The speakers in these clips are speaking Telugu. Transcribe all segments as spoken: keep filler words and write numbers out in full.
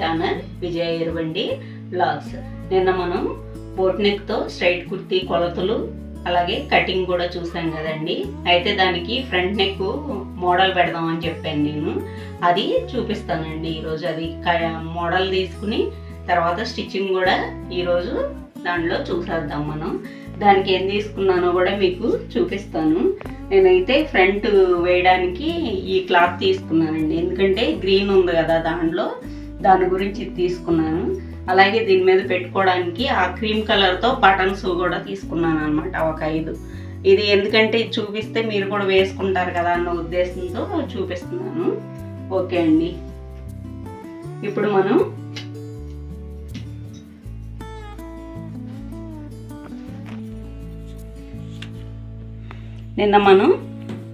ఛానల్ విజయ ఇర్వండి బ్లాగ్స్. నిన్న మనం బోట్ నెక్ తో స్ట్రైట్ కుర్తీ కొలతలు అలాగే కటింగ్ కూడా చూసాం కదండి. అయితే దానికి ఫ్రంట్ నెక్ మోడల్ పెడదాం అని చెప్పాను నేను, అది చూపిస్తానండి ఈరోజు. అది మోడల్ తీసుకుని తర్వాత స్టిచ్చింగ్ కూడా ఈరోజు దానిలో చూసేద్దాం మనం. దానికి ఏం తీసుకున్నానో కూడా మీకు చూపిస్తాను. నేనైతే ఫ్రంట్ వేయడానికి ఈ క్లాత్ తీసుకున్నానండి, ఎందుకంటే గ్రీన్ ఉంది కదా దాంట్లో, దాని గురించి తీసుకున్నాను. అలాగే దీని మీద పెట్టుకోవడానికి ఆ క్రీమ్ కలర్తో బటన్స్ కూడా తీసుకున్నాను అనమాట, ఒక ఐదు. ఇది ఎందుకంటే చూపిస్తే మీరు కూడా వేసుకుంటారు కదా అన్న ఉద్దేశంతో చూపిస్తున్నాను. ఓకే అండి, ఇప్పుడు మనం నిన్న మనం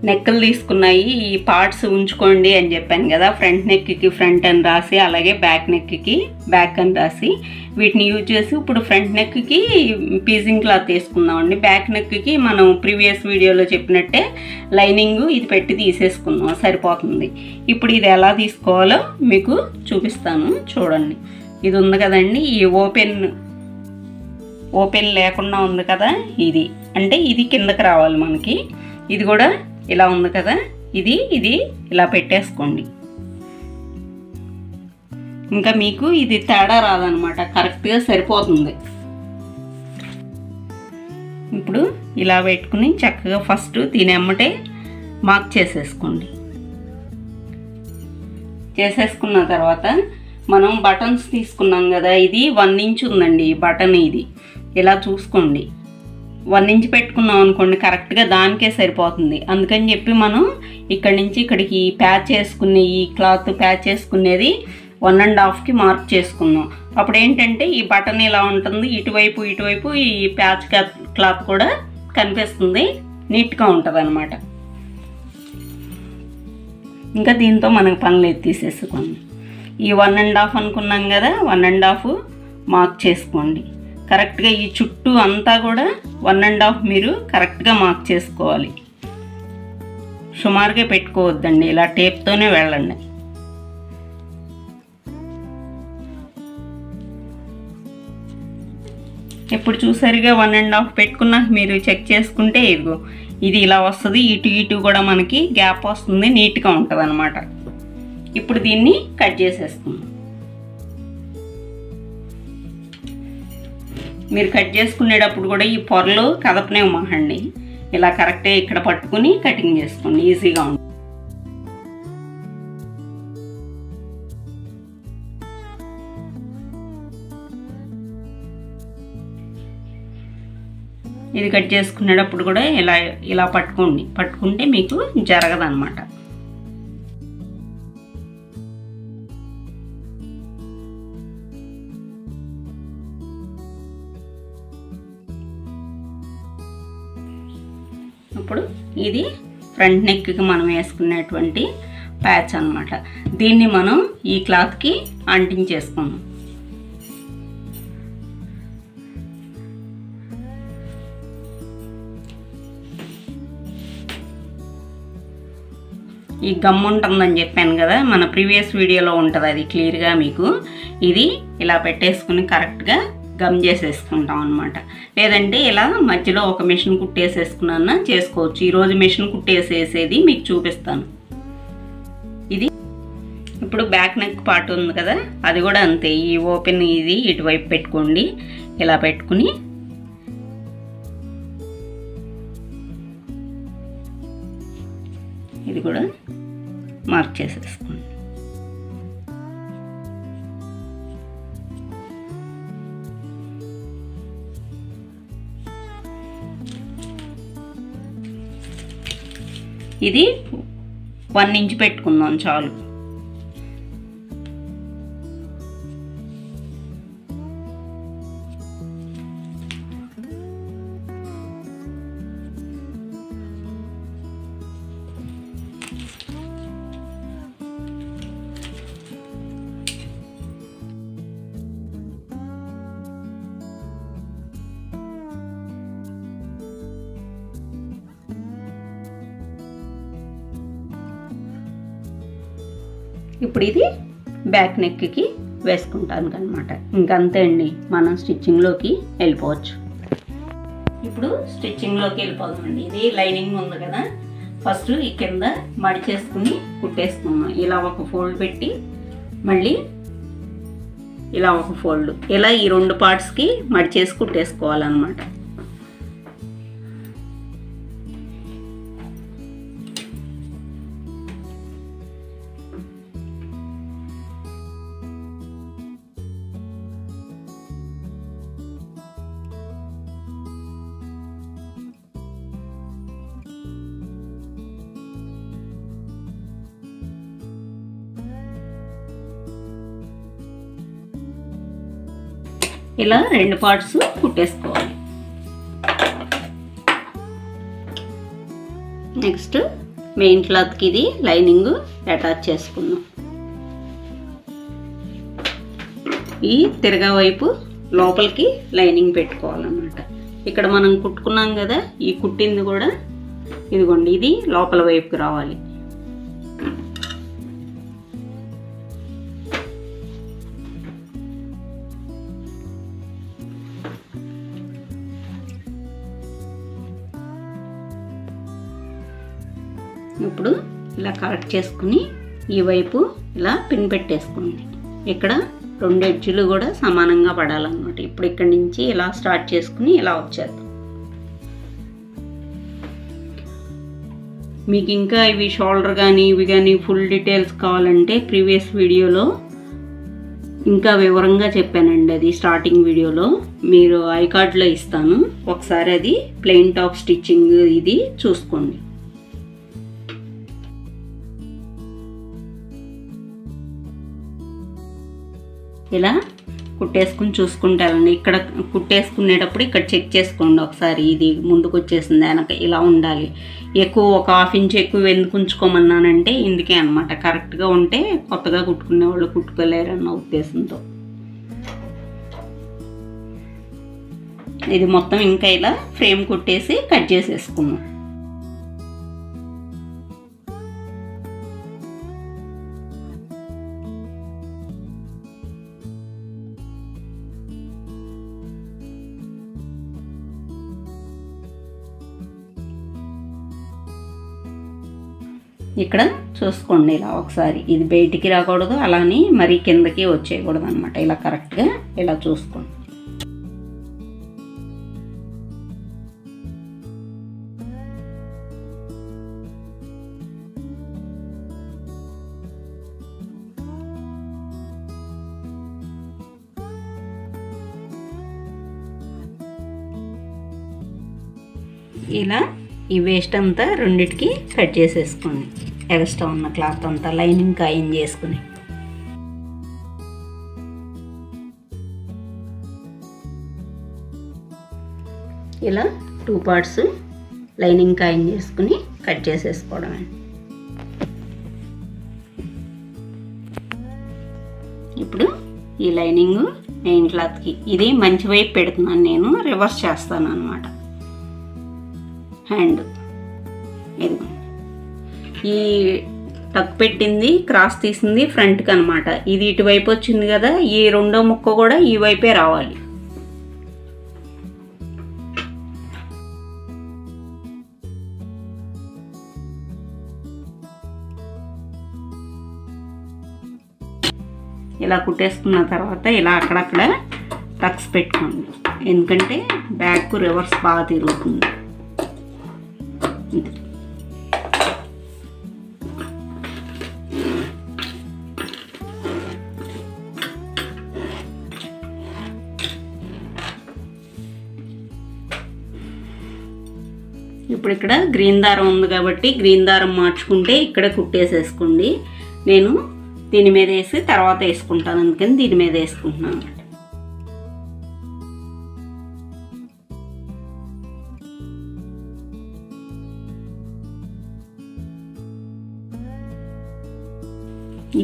నెక్కలు తీసుకున్నాయి. ఈ పార్ట్స్ ఉంచుకోండి అని చెప్పాను కదా, ఫ్రంట్ నెక్కి ఫ్రంట్ అని రాసి అలాగే బ్యాక్ నెక్కి బ్యాక్ అని రాసి వీటిని యూజ్ చేసి ఇప్పుడు ఫ్రంట్ నెక్కి పీజింగ్ క్లాత్ తీసుకుందామండి. బ్యాక్ నెక్కి మనం ప్రీవియస్ వీడియోలో చెప్పినట్టే లైనింగ్ ఇది పెట్టి తీసేసుకుందాం, సరిపోతుంది. ఇప్పుడు ఇది ఎలా తీసుకోవాలో మీకు చూపిస్తాను చూడండి. ఇది ఉంది కదండి, ఈ ఓపెన్ ఓపెన్ లేకుండా ఉంది కదా, ఇది అంటే ఇది కిందకి రావాలి మనకి. ఇది కూడా ఇలా ఉంది కదా, ఇది ఇది ఇలా పెట్టేసుకోండి. ఇంకా మీకు ఇది తేడా రాదనమాట, కరెక్ట్గా సరిపోతుంది. ఇప్పుడు ఇలా పెట్టుకుని చక్కగా ఫస్ట్ దీని ఎమ్మటే మార్క్ చేసేసుకోండి. చేసేసుకున్న తర్వాత మనం బటన్స్ తీసుకున్నాం కదా, ఇది వన్ ఇంచ్ ఉందండి ఈ బటన్. ఇది ఇలా చూసుకోండి, వన్ ఇంచ్ పెట్టుకున్నాం అనుకోండి కరెక్ట్గా దానికే సరిపోతుంది. అందుకని చెప్పి మనం ఇక్కడి నుంచి ఇక్కడికి ప్యాచ్ చేసుకునే ఈ క్లాత్ ప్యాచ్ చేసుకునేది వన్ అండ్ హాఫ్కి మార్క్ చేసుకున్నాం. అప్పుడు ఏంటంటే ఈ బటన్ ఇలా ఉంటుంది, ఇటువైపు ఇటువైపు ఈ ప్యాచ్ క్లాత్ కూడా కనిపిస్తుంది, నీట్గా ఉంటుంది అనమాట. ఇంకా దీంతో మనకు పనులు ఎత్తి తీసేసుకోండి. ఈ వన్ అండ్ హాఫ్ అనుకున్నాం కదా, వన్ అండ్ హాఫ్ మార్క్ చేసుకోండి కరెక్ట్గా. ఈ చుట్టూ అంతా కూడా వన్ అండ్ హాఫ్ మీరు కరెక్ట్గా మార్క్ చేసుకోవాలి, సుమారుగా పెట్టుకోవద్దండి, ఇలా టేప్తోనే వెళ్ళండి. ఎప్పుడు చూసారుగా వన్ అండ్ హాఫ్ పెట్టుకున్నాక మీరు చెక్ చేసుకుంటే ఇదిగో ఇది ఇలా వస్తుంది, ఇటు ఇటు కూడా మనకి గ్యాప్ వస్తుంది, నీట్గా ఉంటుంది అనమాట. ఇప్పుడు దీన్ని కట్ చేసేసుకుందాం. మీరు కట్ చేసుకునేటప్పుడు కూడా ఈ పొరలు కదపనివ్వమాకండి, ఇలా కరెక్టే ఇక్కడ పట్టుకుని కటింగ్ చేసుకోండి, ఈజీగా ఉంటుంది. ఇది కట్ చేసుకునేటప్పుడు కూడా ఇలా ఇలా పట్టుకోండి, పట్టుకుంటే మీకు జరగదనమాట. ఇప్పుడు ఇది ఫ్రంట్ నెక్కి మనం వేసుకునేటువంటి ప్యాచ్ అనమాట. దీన్ని మనం ఈ క్లాత్కి అంటించేసుకుందాం. ఈ గమ్ ఉంటుందని చెప్పాను కదా, మన ప్రీవియస్ వీడియోలో ఉంటుంది అది క్లియర్గా మీకు. ఇది ఇలా పెట్టేసుకుని కరెక్ట్గా గమ్ చేసేసుకుంటాం అనమాట. లేదంటే ఇలా మధ్యలో ఒక మిషన్ కుట్టేసేసుకున్నా చేసుకోవచ్చు. ఈరోజు మిషన్ కుట్టేసేసేది మీకు చూపిస్తాను. ఇది ఇప్పుడు బ్యాక్ నెక్ పార్ట్ ఉంది కదా, అది కూడా అంతే. ఈ ఓపెన్ ఇది ఇటువైపు పెట్టుకోండి, ఇలా పెట్టుకుని ఇది కూడా మార్క్ చేసేసుకోండి. ఇది వన్ ఇంచ్ పెట్టుకుందాం చాలు. ఇప్పుడు ఇది బ్యాక్ నెక్కి వేసుకుంటాను అన్నమాట. ఇంకంతే అండి, మనం స్టిచ్చింగ్లోకి వెళ్ళిపోవచ్చు. ఇప్పుడు స్టిచ్చింగ్లోకి వెళ్ళిపోదామండి. ఇది లైనింగ్ ఉంది కదా, ఫస్ట్ ఈ కింద మడిచేసుకుని కుట్టేసుకున్నాం. ఇలా ఒక ఫోల్డ్ పెట్టి మళ్ళీ ఇలా ఒక ఫోల్డ్, ఇలా ఈ రెండు పార్ట్స్కి మడిచేసి కుట్టేసుకోవాలన్నమాట. ఇలా రెండు పార్ట్స్ కుట్టేసుకోవాలి. నెక్స్ట్ మెయిన్ క్లాత్కి ఇది లైనింగ్ అటాచ్ చేసుకున్నాం. ఈ తిరగా వైపు లోపలికి లైనింగ్ పెట్టుకోవాలన్నమాట. ఇక్కడ మనం కుట్టుకున్నాం కదా, ఈ కుట్టింది కూడా ఇదిగోండి, ఇది లోపల వైపుకి రావాలి. ఇప్పుడు ఇలా కరెక్ట్ చేసుకుని ఈ వైపు ఇలా పిన్ పెట్టేసుకోండి. ఇక్కడ రెండు ఎడ్జులు కూడా సమానంగా పడాలన్నమాట. ఇప్పుడు ఇక్కడ నుంచి ఇలా స్టార్ట్ చేసుకుని ఇలా వచ్చేద్దాం. మీకు ఇంకా ఇవి షోల్డర్ కానీ ఇవి కానీ ఫుల్ డీటెయిల్స్ కావాలంటే ప్రీవియస్ వీడియోలో ఇంకా వివరంగా చెప్పానండి. అది స్టార్టింగ్ వీడియోలో మీరు ఐ కార్డ్లో ఇస్తాను, ఒకసారి అది ప్లెయిన్ టాప్ స్టిచ్చింగ్ ఇది చూసుకోండి. ఇలా కుట్టేసుకుని చూసుకుంటారండి. ఇక్కడ కుట్టేసుకునేటప్పుడు ఇక్కడ చెక్ చేసుకోండి ఒకసారి, ఇది ముందుకు వచ్చేసింది వెనక ఇలా ఉండాలి. ఎక్కువ ఒక హాఫ్ ఇంచ్ ఎక్కువ ఎందుకు ఉంచుకోమన్నానంటే ఇందుకే అనమాట. కరెక్ట్గా ఉంటే కొత్తగా కుట్టుకునే వాళ్ళు కుట్టుకోలేరన్న ఉద్దేశంతో ఇది మొత్తం ఇంకా ఇలా ఫ్రేమ్ కుట్టేసి కట్ చేసేసుకున్నాం. ఇక్కడ చూసుకోండి ఇలా ఒకసారి, ఇది బయటికి రాకూడదు, అలానే మరీ కిందకి వచ్చేయకూడదు అనమాట. ఇలా కరెక్ట్గా ఇలా చూసుకోండి. ఇలా ఈ వేస్ట్ అంతా రెండిటికి కట్ చేసేసుకోండి. ఎక్స్ట్రా ఉన్న క్లాత్ అంతా లైనింగ్ కైన్ చేసుకుని ఇలా టూ పార్ట్స్ లైనింగ్ కైన్ చేసుకుని కట్ చేసేసుకోవడం. ఇప్పుడు ఈ లైనింగ్ మెయిన్ క్లాత్కి ఇది మంచి వైపు పెడుతున్నాను నేను, రివర్స్ చేస్తాను అన్నమాట. హ్యాండ్ ఇదిగో ఈ టక్ పెట్టింది క్రాస్ తీసింది ఫ్రంట్కి అనమాట. ఇది ఇటువైపు వచ్చింది కదా, ఈ రెండో ముక్క కూడా ఈ వైపే రావాలి. ఇలా కుట్టేసుకున్న తర్వాత ఇలా అక్కడక్కడ టక్స్ పెట్టుకోండి, ఎందుకంటే బ్యాక్ రివర్స్ బాగా తిరుగుతుంది. ఇప్పుడు ఇక్కడ గ్రీన్ దారం ఉంది కాబట్టి గ్రీన్ దారం మార్చుకుంటే ఇక్కడ కుట్టేసేసుకోండి. నేను దీని మీద వేసి తర్వాత వేసుకుంటాను, అందుకని దీని మీద వేసుకుంటున్నాను.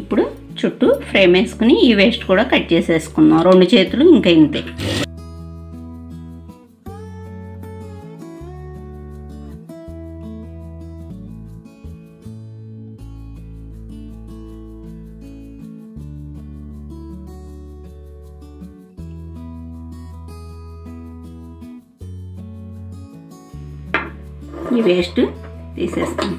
ఇప్పుడు చుట్టూ ఫ్రేమ్ వేసుకుని ఈ వేస్ట్ కూడా కట్ చేసేసుకున్నాం. రెండు చేతులు ఇంకా ఇంతే. ఈ వేస్ట్ తీసేస్తాం.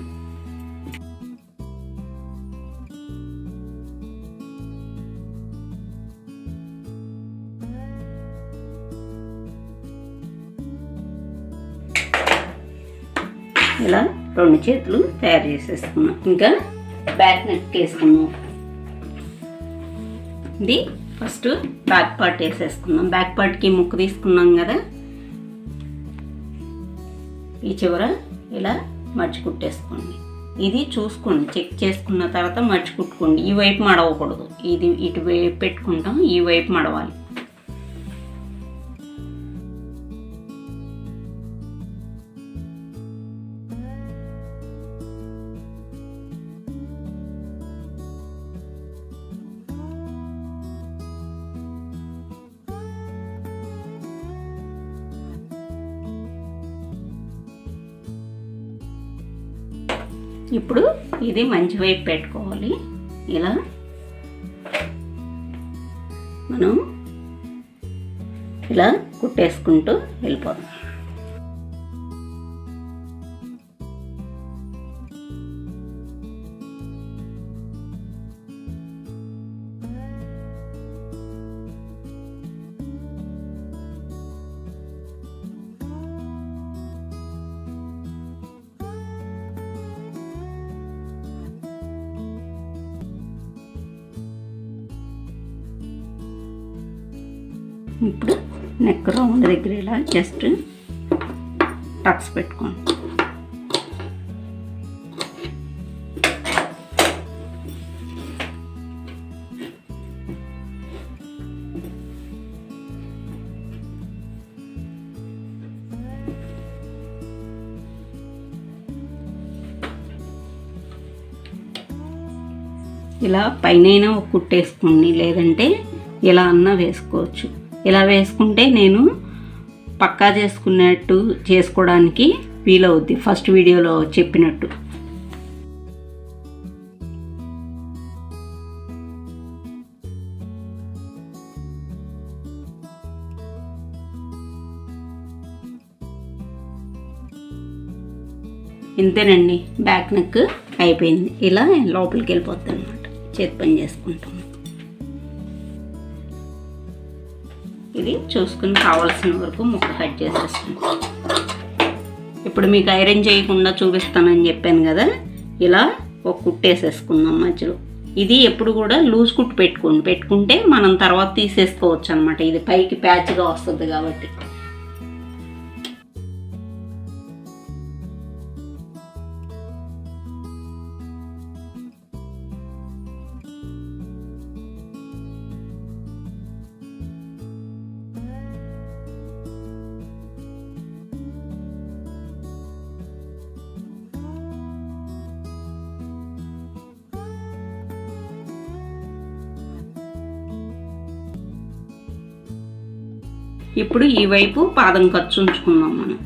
ఇలా రెండు చేతులు తయారు చేసేసుకున్నాం. ఇంకా బ్యాక్ నెక్ వేసుకున్నాం. ఇది ఫస్ట్ బ్యాక్ పార్ట్ వేసేసుకున్నాం. బ్యాక్ పార్ట్కి ముక్కు తీసుకున్నాం కదా, ఈ చివర ఇలా మర్చి కుట్టేసుకోండి. ఇది చూసుకోండి, చెక్ చేసుకున్న తర్వాత మర్చి కుట్టుకోండి. ఈ వైపు మడవకూడదు, ఇది ఇటు వైపు పెట్టుకుంటాం, ఈ వైపు మడవాలి. ఇప్పుడు ఇది మంచి వైపు పెట్టుకోవాలి. ఇలా మనం ఇలా కుట్టేసుకుంటూ వెళ్ళిపోదాం. ఇప్పుడు నెక్ రౌండ్ దగ్గర ఇలా జస్ట్ టక్స్ పెట్టుకోండి. ఇలా పైనైనా ఒక కుట్టేసుకోండి, లేదంటే ఇలా అన్నా వేసుకోవచ్చు. ఇలా వేసుకుంటే నేను పక్కా చేసుకున్నట్టు చేసుకోవడానికి వీలవుద్ది, ఫస్ట్ వీడియోలో చెప్పినట్టు. ఇంతేనండి, బ్యాక్ నెక్ అయిపోయింది. ఇలా లోపలికి వెళ్ళిపోద్ది అనమాట, చేతి పని చేసుకుంటాం. ఇది చూసుకుని కావాల్సిన వరకు ముక్క కట్ చేసేస్తాను. ఇప్పుడు మీకు ఐరన్ చేయకుండా చూపిస్తానని చెప్పాను కదా, ఇలా ఒక కుట్టేసేసుకుందాం మధ్యలో. ఇది ఎప్పుడు కూడా లూజ్ కుట్టు పెట్టుకోండి, పెట్టుకుంటే మనం తర్వాత తీసేసుకోవచ్చు అనమాట, ఇది పైకి ప్యాచ్గా వస్తుంది కాబట్టి. ఇప్పుడు ఈ వైపు పాదం ఖర్చు ఉంచుకుందాం మనం.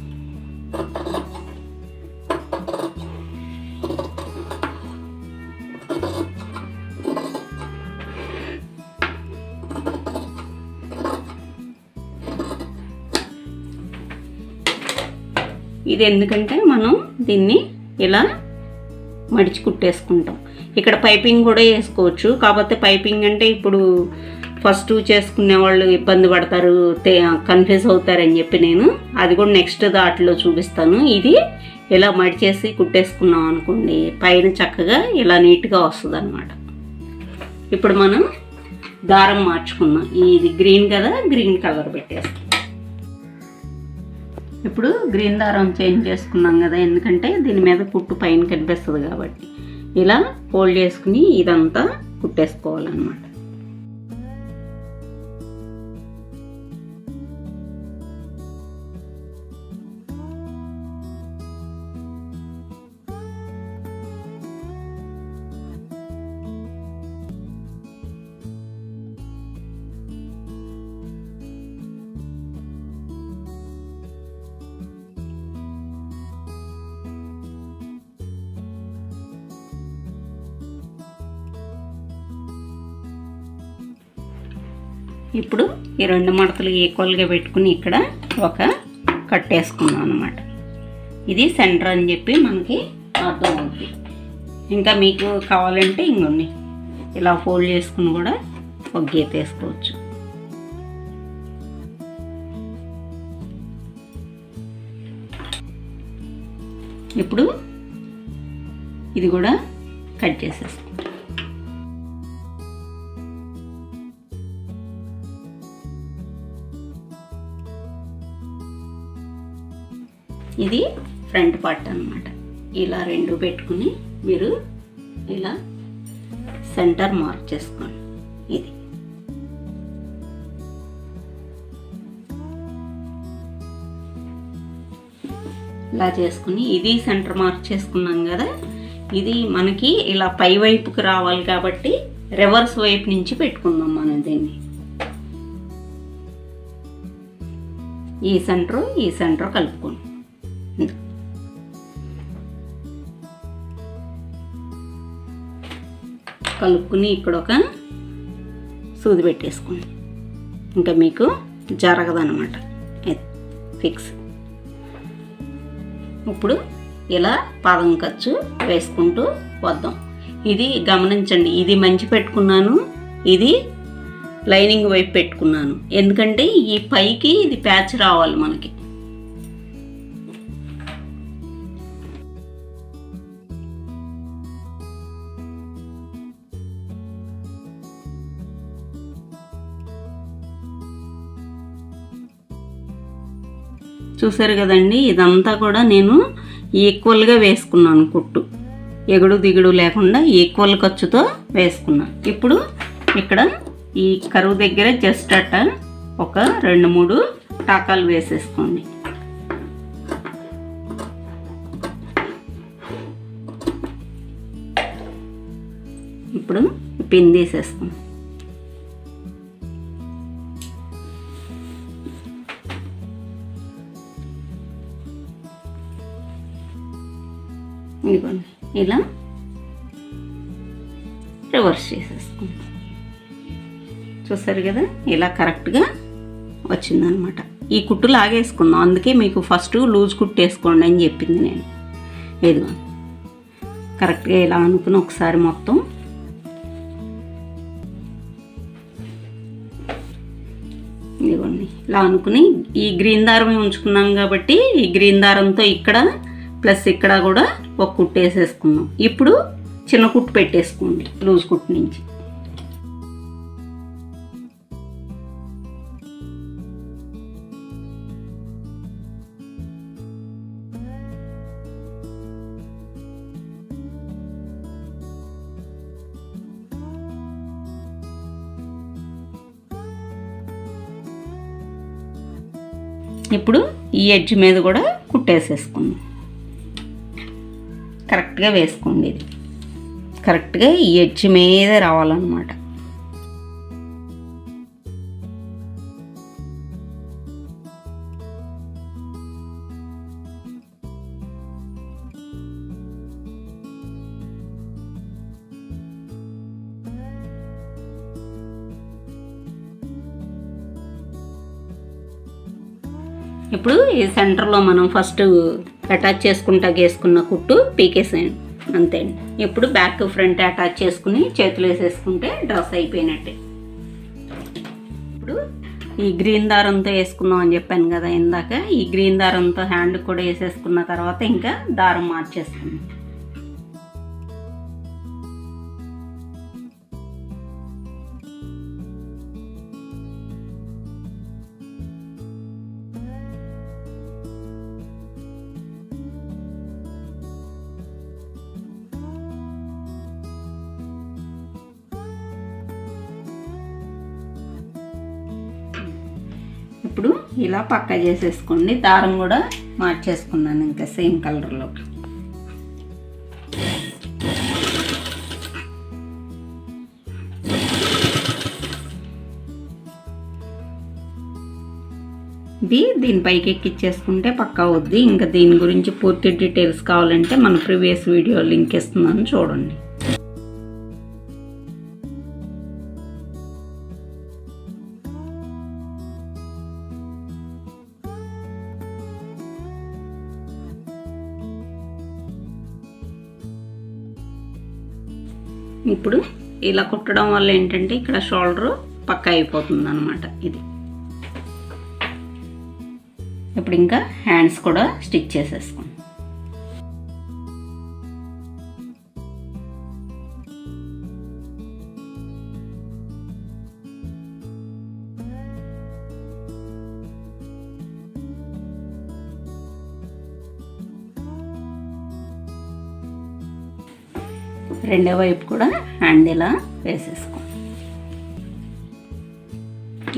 ఇది ఎందుకంటే మనం దీన్ని ఇలా మడిచి కుట్టేసుకుంటాం. ఇక్కడ పైపింగ్ కూడా వేసుకోవచ్చు, కాకపోతే పైపింగ్ అంటే ఇప్పుడు ఫస్ట్ చేసుకునే వాళ్ళు ఇబ్బంది పడతారు, కన్ఫ్యూజ్ అవుతారని చెప్పి నేను అది కూడా నెక్స్ట్ దాటిలో చూపిస్తాను. ఇది ఇలా మడిచేసి కుట్టేసుకున్నాం అనుకోండి, పైన చక్కగా ఇలా నీట్గా వస్తుంది అనమాట. ఇప్పుడు మనం దారం మార్చుకున్నాం, ఇది గ్రీన్ కదా, గ్రీన్ కలర్ పెట్టేస్తాం. ఇప్పుడు గ్రీన్ దారం చేంజ్ చేసుకున్నాం కదా, ఎందుకంటే దీని మీద కుట్టు పైన కనిపిస్తుంది కాబట్టి. ఇలా ఫోల్డ్ చేసుకుని ఇదంతా కుట్టేసుకోవాలన్నమాట. ఇప్పుడు ఈ రెండు మడతలు ఈక్వల్గా పెట్టుకుని ఇక్కడ ఒక కట్ వేసుకున్నాం అన్నమాట. ఇది సెంటర్ అని చెప్పి మనకి అర్థం అవుతుంది. ఇంకా మీకు కావాలంటే ఇంకొన్ని ఇలా ఫోల్డ్ చేసుకుని కూడా ఒక గీత వేసుకోవచ్చు. ఇప్పుడు ఇది కూడా కట్ చేసేస్తాం. ఇది ఫ్రంట్ పార్ట్ అన్నమాట. ఇలా రెండు పెట్టుకుని మీరు ఇలా సెంటర్ మార్క్ చేసుకోండి. ఇది ఇలా చేసుకుని ఇది సెంటర్ మార్క్ చేసుకున్నాం కదా, ఇది మనకి ఇలా పై వైపుకి రావాలి కాబట్టి రివర్స్ వైపు నుంచి పెట్టుకుందాం మనం దీన్ని. ఈ సెంటర్ ఈ సెంటర్ కలుపుకోండి. కలుపుకుని ఇక్కడ ఒక సూది పెట్టేసుకోండి. ఇంకా మీకు జరగదనమాట, ఫిక్స్. ఇప్పుడు ఇలా పాదం ఖర్చు వేసుకుంటూ వద్దాం. ఇది గమనించండి, ఇది మంచి పెట్టుకున్నాను, ఇది లైనింగ్ వైపు పెట్టుకున్నాను, ఎందుకంటే ఈ పైకి ఇది ప్యాచ్ రావాలి మనకి. చూసారు కదండి, ఇదంతా కూడా నేను ఈక్వల్గా వేసుకున్నాను. కుట్టు ఎగుడు దిగుడు లేకుండా ఈక్వల్ ఖర్చుతో వేసుకున్నాను. ఇప్పుడు ఇక్కడ ఈ కరువు దగ్గర జస్ట్ అట్ట ఒక రెండు మూడు టాకాలు వేసేసుకోండి. ఇప్పుడు పిన్ తీసేసుకోండి. ఇదిగోండి ఇలా రివర్స్ చేసేసుకోండి. చూసారు కదా, ఇలా కరెక్ట్గా వచ్చిందనమాట. ఈ కుట్టు లాగేసుకుందాం, అందుకే మీకు ఫస్ట్ లూజ్ కుట్టు వేసుకోండి అని చెప్పింది నేను. ఇదిగోండి కరెక్ట్గా ఇలా అనుకుని ఒకసారి మొత్తం ఇదిగోండి ఇలా అనుకుని ఈ గ్రీన్ దారం ఉంచుకున్నాం కాబట్టి ఈ గ్రీన్ దారంతో ఇక్కడ ప్లస్ ఇక్కడ కూడా ఒక కుట్టు వేసేసుకున్నాం. ఇప్పుడు చిన్న కుట్టు పెట్టేసుకోండి లూజ్ కుట్టు నుంచి. ఇప్పుడు ఈ ఎడ్జ్ మీద కూడా కుట్టేసేసుకుందాం. కరెక్ట్గా వేసుకోండి, ఇది కరెక్ట్గా ఈ ఎడ్జ్ మీద రావాలన్నమాట. ఇప్పుడు ఈ సెంటర్లో మనం ఫస్ట్ అటాచ్ చేసుకుంటా వేసుకున్న కుట్టు పీకేసేయండి, అంతే అండి. ఇప్పుడు బ్యాక్ ఫ్రంట్ అటాచ్ చేసుకుని చేతులు వేసేసుకుంటే డ్రెస్ అయిపోయినట్టే. ఇప్పుడు ఈ గ్రీన్ దారంతో వేసుకుందాం అని చెప్పాను కదా ఇందాక, ఈ గ్రీన్ దారంతో హ్యాండ్ కూడా వేసేసుకున్న తర్వాత ఇంకా దారం మార్చేసుకుందాం. ఇప్పుడు ఇలా పక్క చేసేసుకోండి. దారం కూడా మార్చేసుకున్నాను ఇంకా సేమ్ కలర్లో. ఇది దీనిపైకి ఎక్కిచ్చేసుకుంటే పక్క అవుద్ది. ఇంకా దీని గురించి పూర్తి డీటెయిల్స్ కావాలంటే మన ప్రీవియస్ వీడియో లింక్ ఇస్తున్నాను, చూడండి. ఇప్పుడు ఇలా కుట్టడం వల్ల ఏంటంటే ఇక్కడ షోల్డర్ పక్క అయిపోతుంది అన్నమాట. ఇది ఇప్పుడు ఇంకా హ్యాండ్స్ కూడా స్టిచ్ చేసేసుకుందాం. రెండో వైపు కూడా హ్యాండ్ ఇలా వేసేసుకో.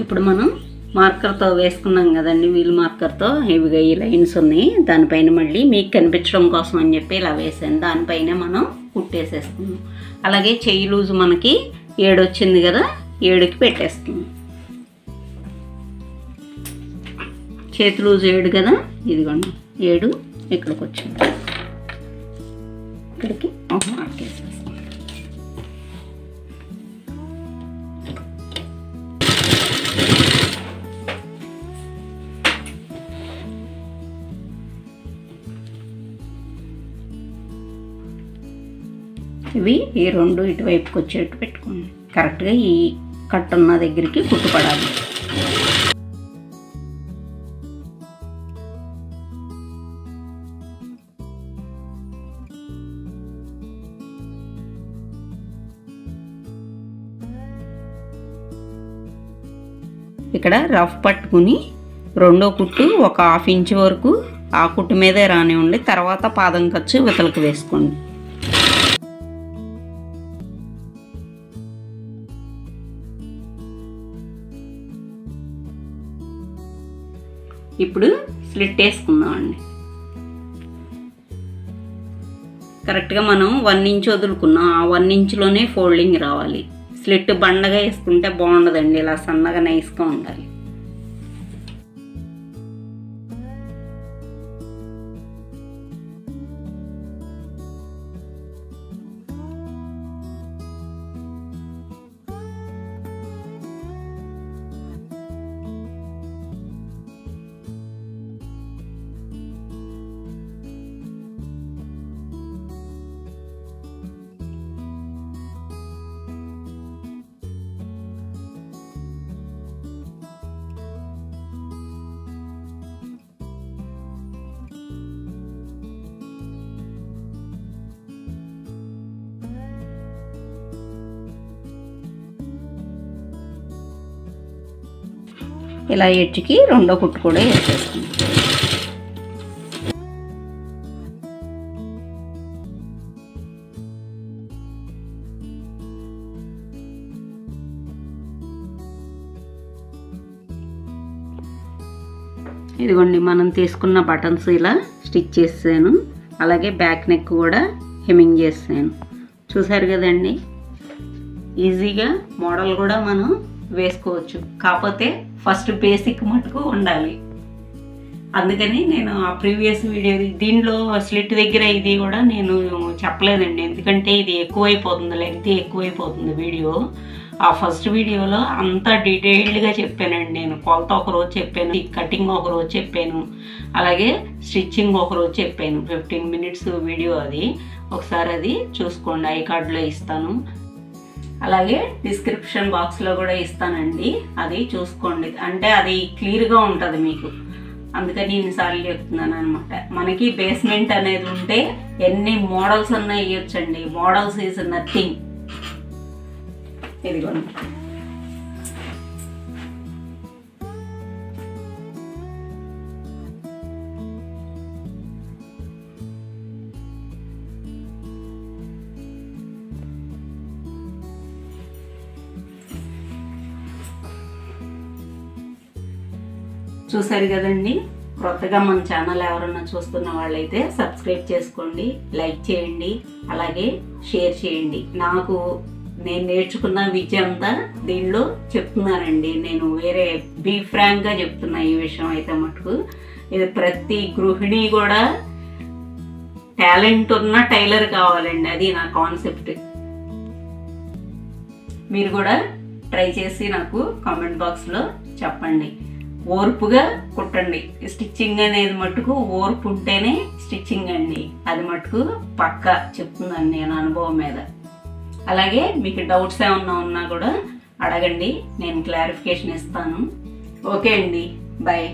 ఇప్పుడు మనం మార్కర్తో వేసుకున్నాం కదండి, వీల్ మార్కర్తో హెవీగా ఈ లైన్స్ ఉన్నాయి. దానిపైన మళ్ళీ మీకు కనిపించడం కోసం అని చెప్పి ఇలా వేసాను. దానిపైన మనం కుట్టేసేసుకున్నాం. అలాగే చెయ్యి లూజ్ మనకి ఏడు వచ్చింది కదా, ఏడుకి పెట్టేసుకున్నాం. చేతి లూజ్ ఏడు కదా, ఇదిగోండి ఏడు ఇక్కడికి వచ్చింది. ఇక్కడికి మార్క్ వేసేస్తాం. ఇవి ఈ రెండు ఇటువైపుకి వచ్చేట్టు పెట్టుకోండి. కరెక్ట్గా ఈ కట్ ఉన్న దగ్గరికి కుట్టుపడాలి. ఇక్కడ రఫ్ పట్టుకుని రెండో కుట్టు ఒక హాఫ్ ఇంచ్ వరకు ఆ కుట్టు మీదే రానివ్వండి. తర్వాత పాదం ఖర్చు వితలకు వేసుకోండి. ఇప్పుడు స్లిట్ వేసుకుందామండి. కరెక్ట్గా మనం వన్ ఇంచ్ వదులుకున్నాం, ఆ వన్ ఇంచ్లోనే ఫోల్డింగ్ రావాలి. స్లిట్ బండగా వేసుకుంటే బాగుండదండి, ఇలా సన్నగా నైస్గా ఉండాలి. ఇలా ఎడ్జ్కి రెండో కుట్టు కూడా వేసేస్తాం. ఇదిగోండి మనం తీసుకున్న బటన్స్ ఇలా స్టిచ్ చేసాను. అలాగే బ్యాక్ నెక్ కూడా హెమ్మింగ్ చేసాను. చూసారు కదండి, ఈజీగా మోడల్ కూడా మనం వేసుకోవచ్చు. కాకపోతే ఫస్ట్ బేసిక్ మటుకు ఉండాలి. అందుకని నేను ఆ ప్రీవియస్ వీడియో దీనిలో స్లిట్ దగ్గర ఇది కూడా నేను చెప్పలేదండి, ఎందుకంటే ఇది ఎక్కువైపోతుంది, లెంగ్త్ ఎక్కువైపోతుంది వీడియో. ఆ ఫస్ట్ వీడియోలో అంతా డీటెయిల్డ్గా చెప్పానండి నేను. కొలత ఒకరోజు చెప్పాను, కటింగ్ ఒకరోజు చెప్పాను, అలాగే స్టిచ్చింగ్ ఒకరోజు చెప్పాను. ఫిఫ్టీన్ మినిట్స్ వీడియో అది, ఒకసారి అది చూసుకోండి. ఐ కార్డులో ఇస్తాను, అలాగే డిస్క్రిప్షన్ బాక్స్లో కూడా ఇస్తానండి, అది చూసుకోండి. అంటే అది క్లియర్గా ఉంటుంది మీకు, అందుకని ఇన్నిసార్లు చెప్తున్నాను అనమాట. మనకి బేస్మెంట్ అనేది ఉంటే ఎన్ని మోడల్స్ అన్నా ఇవ్వచ్చండి. Models is nothing. ఇదిగోండి చూసారు కదండి. కొత్తగా మన ఛానల్ ఎవరన్నా చూస్తున్న వాళ్ళైతే సబ్స్క్రైబ్ చేసుకోండి, లైక్ చేయండి, అలాగే షేర్ చేయండి. నాకు నేను నేర్చుకున్న విద్య అంతా దీనిలో చెప్తున్నానండి. నేను వేరే బీ ఫ్రాంక్గా చెప్తున్నా ఈ విషయం అయితే మటుకు. ఇది ప్రతి గృహిణి కూడా టాలెంట్ ఉన్న టైలర్ కావాలండి, అది నా కాన్సెప్ట్. మీరు కూడా ట్రై చేసి నాకు కామెంట్ బాక్స్లో చెప్పండి. ఓర్పుగా కుట్టండి. స్టిచ్చింగ్ అనేది మటుకు ఓర్పు ఉంటేనే స్టిచ్చింగ్ అండి, అది మటుకు పక్కా చెప్తున్నాను నేను అనుభవం మీద. అలాగే మీకు డౌట్స్ ఏమన్నా ఉన్నా కూడా అడగండి, నేను క్లారిఫికేషన్ ఇస్తాను. ఓకే అండి, బాయ్.